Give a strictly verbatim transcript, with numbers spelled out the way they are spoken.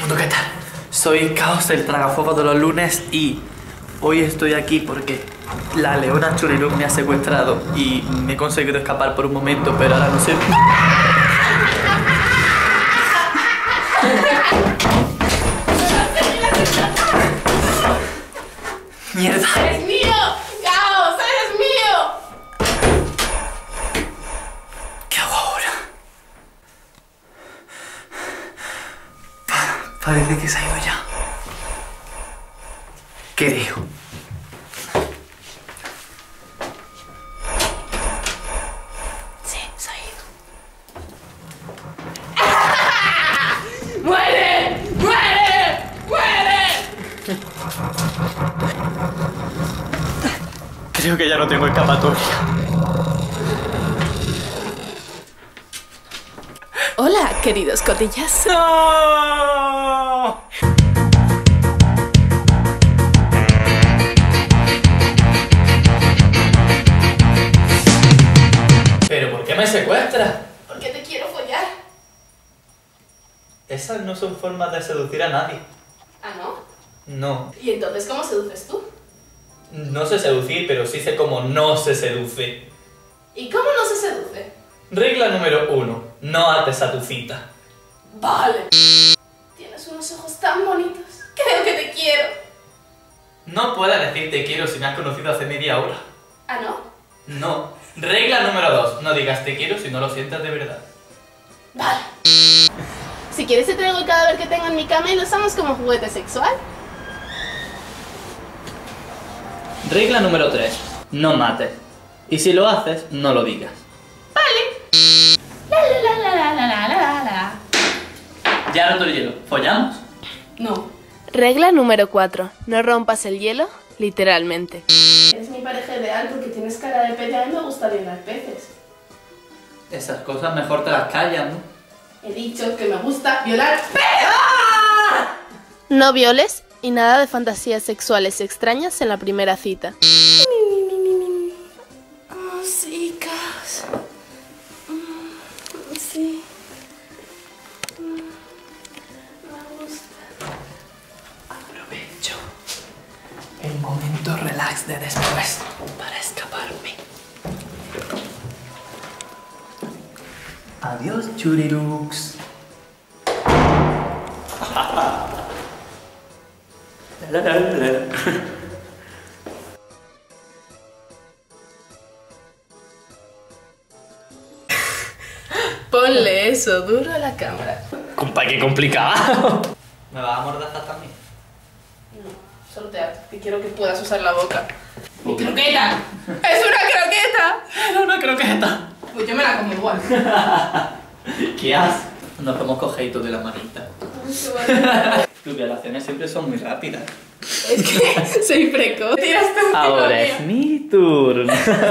Mundo, ¿qué tal? Soy Kaos, el tragafuego de los lunes, y hoy estoy aquí porque la leona Churirux me ha secuestrado y me he conseguido escapar por un momento, pero ahora no sé. ¡Mierda! ¡Eres mío! ¡Kaos, eres mío! ¿Qué hago ahora? Pa parece que se ha ido ya. Creo. Sí, se ha ido. ¡Muere! ¡Muere! ¡Muere! Creo que ya no tengo escapatoria. Hola, queridos cotillas. ¡No! ¿Pero por qué me secuestras? Porque te quiero follar. Esas no son formas de seducir a nadie. ¿Ah, no? No. ¿Y entonces cómo seduces tú? No sé seducir, pero sí sé cómo no se seduce. ¿Y cómo no se seduce? Regla número uno. No ates a tu cita. Vale. Tienes unos ojos tan bonitos. Creo que te quiero. No puedo decir te quiero si me has conocido hace media hora. ¿Ah, no? No. Regla número dos. No digas te quiero si no lo sientas de verdad. Vale. Si quieres te traigo el cadáver que tengo en mi cama y lo usamos como juguete sexual. Regla número tres. No mates. Y si lo haces, no lo digas. Vale. La la la la la la la la. Ya roto el hielo. ¿Follamos? No. Regla número cuatro. No rompas el hielo, literalmente. Eres mi pareja ideal porque tienes cara de pez y a mí me gusta bien las peces. Esas cosas mejor te las callas, ¿no? He dicho que me gusta violar peces. No violes. Y nada de fantasías sexuales extrañas en la primera cita. Oh, sí, Kaos. Sí. Me gusta. Aprovecho el momento relax de después para escaparme. Adiós, Churirux. La, la, la, la. Ponle eso duro a la cámara. Compa, qué complicado. ¿Me vas a amordazar también? No, solo te, te quiero que puedas usar la boca. ¡Mi croqueta! ¡Es una croqueta! ¡Era una croqueta! Pues yo me la como igual. ¿Qué haces? Nos vemos cojeitos de la manita. Tus violaciones siempre son muy rápidas. Es que soy precoz. Ahora es mi turno.